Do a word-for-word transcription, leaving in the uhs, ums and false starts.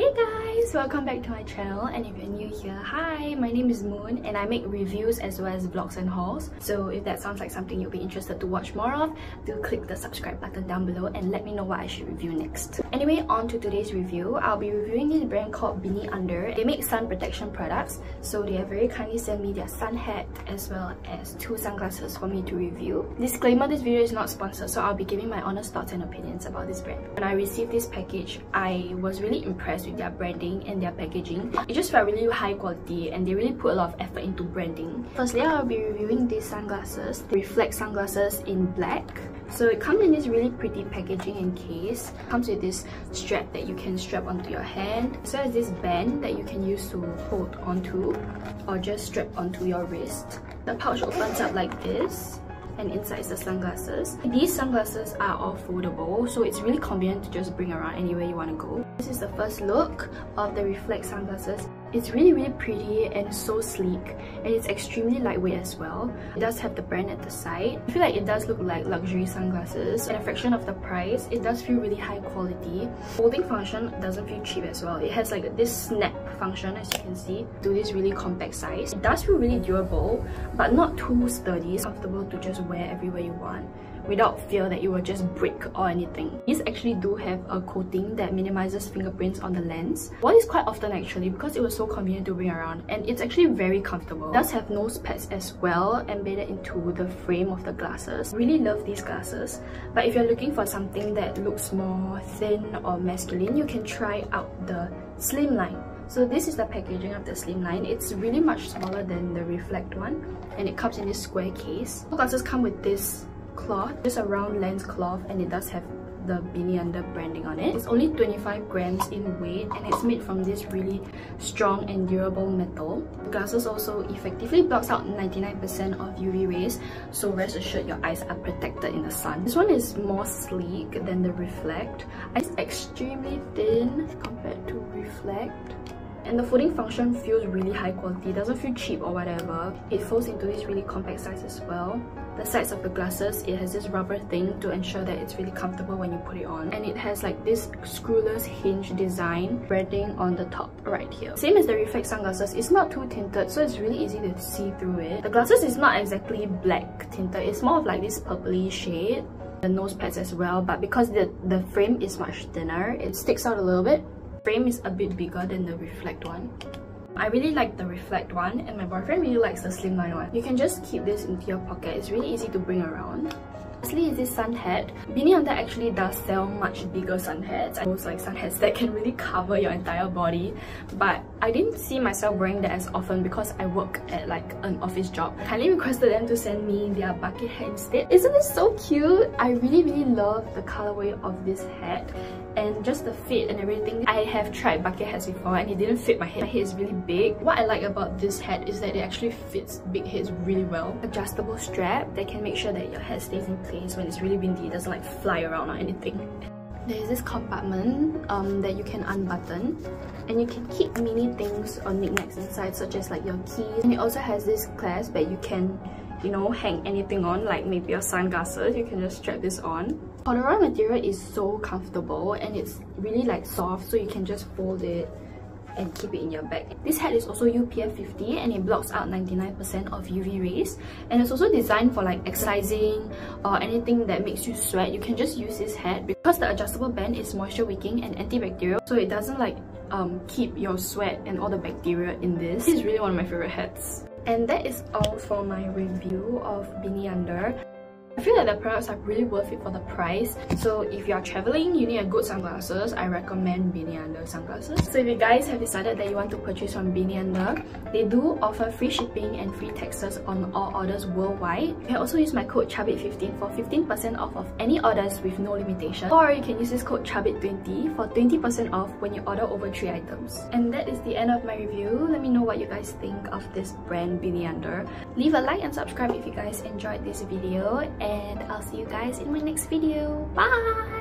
Hey guys, welcome back to my channel, and if you're new here, hi, my name is Moon and I make reviews as well as vlogs and hauls. So if that sounds like something you'll be interested to watch more of, do click the subscribe button down below and let me know what I should review next. Anyway, on to today's review. I'll be reviewing this brand called Beneunder. They make sun protection products, so they have very kindly sent me their sun hat as well as two sunglasses for me to review. Disclaimer, this video is not sponsored, so I'll be giving my honest thoughts and opinions about this brand. When I received this package, I was really impressed with their branding and their packaging. It just felt really high quality and they really put a lot of effort into branding. Firstly, I'll be reviewing these sunglasses, Reflect sunglasses in black. So it comes in this really pretty packaging and case. It comes with this strap that you can strap onto your hand, as well as this band that you can use to hold onto or just strap onto your wrist. The pouch opens up like this, and inside is the sunglasses. These sunglasses are all foldable, so it's really convenient to just bring around anywhere you want to go. This is the first look of the Reflect sunglasses. It's really really pretty and so sleek, and it's extremely lightweight as well. It does have the brand at the side. I feel like it does look like luxury sunglasses. At a fraction of the price, it does feel really high quality. Folding function doesn't feel cheap as well. It has like this snap function, as you can see, to this really compact size. It does feel really durable, but not too sturdy. It's comfortable to just wear everywhere you want without fear that it will just break or anything. These actually do have a coating that minimizes fingerprints on the lens. I wore this quite often actually because it was so convenient to bring around, and it's actually very comfortable. It does have nose pads as well embedded into the frame of the glasses. Really love these glasses, but if you're looking for something that looks more thin or masculine, you can try out the Slimline. So this is the packaging of the Slimline. It's really much smaller than the Reflect one, and it comes in this square case. All glasses come with this cloth, just a round lens cloth, and it does have the Beneunder branding on it. It's only twenty-five grams in weight, and it's made from this really strong and durable metal. The glasses also effectively blocks out ninety-nine percent of U V rays, so rest assured your eyes are protected in the sun. This one is more sleek than the Reflect. It's extremely thin compared to Reflect, and the folding function feels really high quality. It doesn't feel cheap or whatever. It folds into this really compact size as well. The sides of the glasses, it has this rubber thing to ensure that it's really comfortable when you put it on, and it has like this screwless hinge design branding on the top right here. Same as the Reflect sunglasses, it's not too tinted, so it's really easy to see through it. The glasses is not exactly black tinted, it's more of like this purpley shade. The nose pads as well, but because the, the frame is much thinner, it sticks out a little bit. Frame is a bit bigger than the Reflect one. I really like the Reflect one, and my boyfriend really likes the Slimline one. You can just keep this into your pocket. It's really easy to bring around. Lastly is this sun hat. Beneunder actually does sell much bigger sun hats. I also like sun hats that can really cover your entire body, but I didn't see myself wearing that as often because I work at like an office job. I kindly requested them to send me their bucket hat instead. Isn't this so cute? I really really love the colorway of this hat and just the fit and everything. I have tried bucket hats before and it didn't fit my head. My head is really big. What I like about this hat is that it actually fits big heads really well. Adjustable strap that can make sure that your head stays in place when it's really windy. It doesn't like fly around or anything. There is this compartment um, that you can unbutton, and you can keep mini things or knickknacks inside, such as like your keys. And it also has this clasp that you can, you know, hang anything on, like maybe your sunglasses. You can just strap this on. Corduroy material is so comfortable, and it's really like soft, so you can just fold it and keep it in your bag. This hat is also U P F fifty, and it blocks out ninety-nine percent of U V rays, and it's also designed for like exercising or anything that makes you sweat. You can just use this hat because the adjustable band is moisture wicking and antibacterial, so it doesn't like um, keep your sweat and all the bacteria in this. This is really one of my favorite hats. And that is all for my review of Beneunder. I feel that the products are really worth it for the price. So if you are traveling, you need a good sunglasses, I recommend Beneunder sunglasses. So if you guys have decided that you want to purchase from Beneunder, they do offer free shipping and free taxes on all orders worldwide. You can also use my code Chubbit fifteen for fifteen percent off of any orders with no limitation, or you can use this code Chubbit twenty for twenty percent off when you order over three items. And that is the end of my review. Let me know what you guys think of this brand Beneunder. Leave a like and subscribe if you guys enjoyed this video, and I'll see you guys in my next video. Bye!